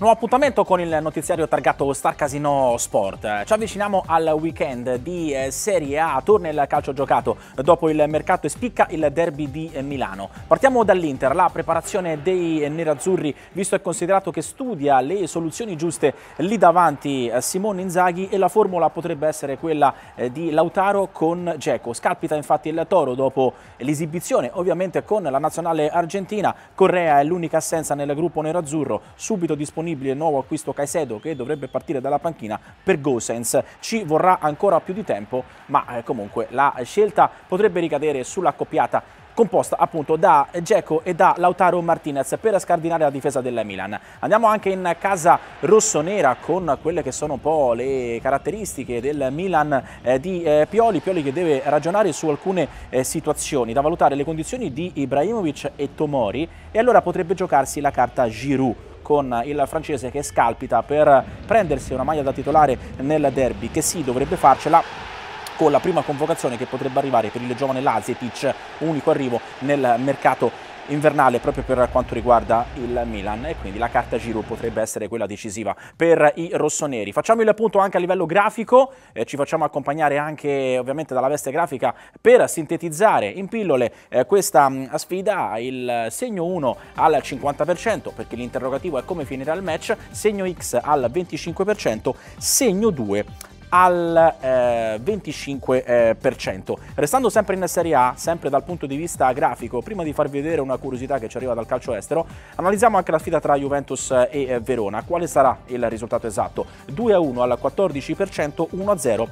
Nuovo appuntamento con il notiziario targato Star Casino Sport. Ci avviciniamo al weekend di Serie A, torna il calcio giocato dopo il mercato e spicca il derby di Milano. Partiamo dall'Inter, la preparazione dei nerazzurri, visto e considerato che studia le soluzioni giuste lì davanti Simone Inzaghi, e la formula potrebbe essere quella di Lautaro con Dzeko. Scalpita infatti il toro dopo l'esibizione ovviamente con la nazionale argentina. Correa è l'unica assenza nel gruppo nerazzurro, subito disponibile il nuovo acquisto Caicedo, che dovrebbe partire dalla panchina per Gosens. Ci vorrà ancora più di tempo, ma comunque la scelta potrebbe ricadere sulla coppiata composta appunto da Dzeko e da Lautaro Martinez per scardinare la difesa del Milan. Andiamo anche in casa rossonera con quelle che sono un po' le caratteristiche del Milan di Pioli. Pioli che deve ragionare su alcune situazioni, da valutare le condizioni di Ibrahimovic e Tomori, e allora potrebbe giocarsi la carta Giroud, con il francese che scalpita per prendersi una maglia da titolare nel derby, che sì, dovrebbe farcela con la prima convocazione che potrebbe arrivare per il giovane Lazetic, unico arrivo nel mercato invernale proprio per quanto riguarda il Milan, e quindi la carta Giroud potrebbe essere quella decisiva per i rossoneri. Facciamo il punto anche a livello grafico, ci facciamo accompagnare anche ovviamente dalla veste grafica per sintetizzare in pillole questa sfida. Il segno 1 al 50%, perché l'interrogativo è come finirà il match, segno X al 25%, segno 2 al 25%. Restando sempre in Serie A, sempre dal punto di vista grafico, prima di farvi vedere una curiosità che ci arriva dal calcio estero, analizziamo anche la sfida tra Juventus e Verona. Quale sarà il risultato esatto? 2-1 al 14%, 1-0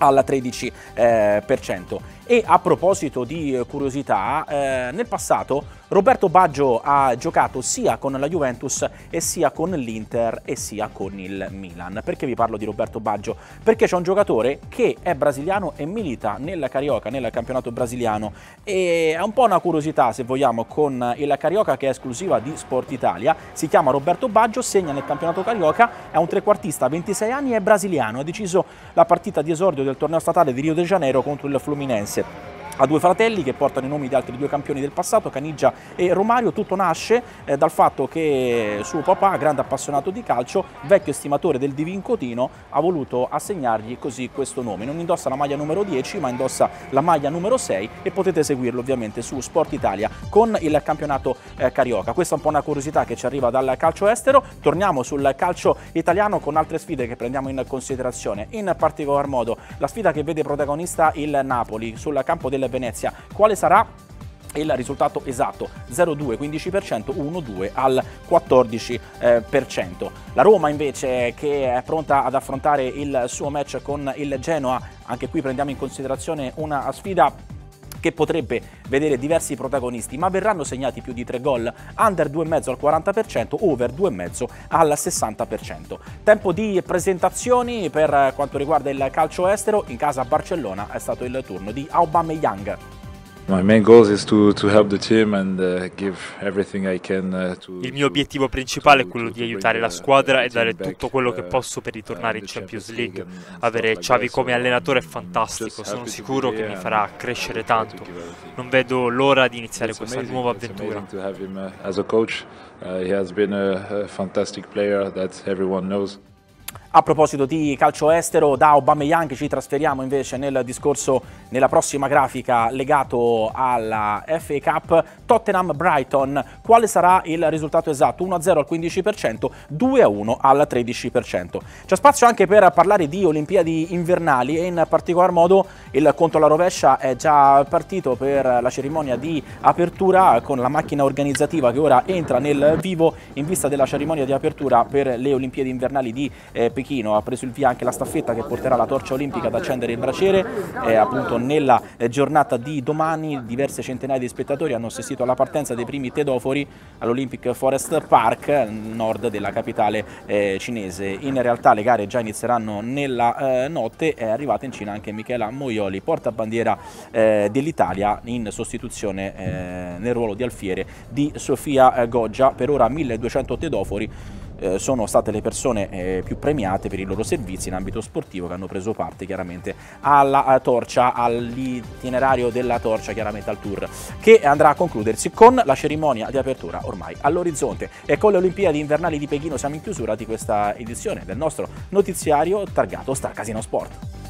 al 13%. E a proposito di curiosità, nel passato Roberto Baggio ha giocato sia con la Juventus e sia con l'Inter e sia con il Milan. Perché vi parlo di Roberto Baggio? Perché c'è un giocatore che è brasiliano e milita nel Carioca, nel campionato brasiliano, e è un po' una curiosità se vogliamo con il Carioca, che è esclusiva di Sport Italia. Si chiama Roberto Baggio, segna nel campionato Carioca, è un trequartista, 26 anni, è brasiliano, ha deciso la partita di esordio del torneo statale di Rio de Janeiro contro il Fluminense. Ha due fratelli che portano i nomi di altri due campioni del passato, Canigia e Romario. Tutto nasce dal fatto che suo papà, grande appassionato di calcio, vecchio estimatore del Divin Cotino, ha voluto assegnargli così questo nome. Non indossa la maglia numero 10, ma indossa la maglia numero 6, e potete seguirlo ovviamente su Sport Italia con il campionato Carioca. Questa è un po' una curiosità che ci arriva dal calcio estero. Torniamo sul calcio italiano con altre sfide che prendiamo in considerazione, in particolar modo la sfida che vede protagonista il Napoli sul campo del Venezia. Quale sarà il risultato esatto? 0-2 15%, 1-2 al 14%. La Roma invece, che è pronta ad affrontare il suo match con il Genoa, anche qui prendiamo in considerazione una sfida che potrebbe vedere diversi protagonisti, ma verranno segnati più di 3 gol, under 2,5 al 40%, over 2,5 al 60%. Tempo di presentazioni per quanto riguarda il calcio estero. In casa Barcellona è stato il turno di Aubameyang. Il mio obiettivo principale è quello di aiutare la squadra e dare tutto quello che posso per ritornare in Champions League. Avere Xavi come allenatore è fantastico, sono sicuro che mi farà crescere tanto. Non vedo l'ora di iniziare questa nuova avventura. A proposito di calcio estero, da Aubameyang ci trasferiamo invece nel discorso, nella prossima grafica, legato alla FA Cup. Tottenham-Brighton, quale sarà il risultato esatto? 1-0 al 15%, 2-1 al 13%. C'è spazio anche per parlare di Olimpiadi invernali, e in particolar modo il conto alla rovescia è già partito per la cerimonia di apertura, con la macchina organizzativa che ora entra nel vivo in vista della cerimonia di apertura per le Olimpiadi invernali di Pechino. Ha preso il via anche la staffetta che porterà la torcia olimpica ad accendere il braciere. Appunto nella giornata di domani diverse centinaia di spettatori hanno assistito alla partenza dei primi tedofori all'Olympic Forest Park, nord della capitale cinese. In realtà le gare già inizieranno nella notte. È arrivata in Cina anche Michela Moioli, portabandiera dell'Italia, in sostituzione nel ruolo di alfiere di Sofia Goggia. Per ora 1200 tedofori. sono state le persone più premiate per i loro servizi in ambito sportivo, che hanno preso parte chiaramente alla torcia, all'itinerario della torcia, chiaramente al tour che andrà a concludersi con la cerimonia di apertura ormai all'orizzonte. E con le Olimpiadi invernali di Pechino siamo in chiusura di questa edizione del nostro notiziario targato Star Casino Sport.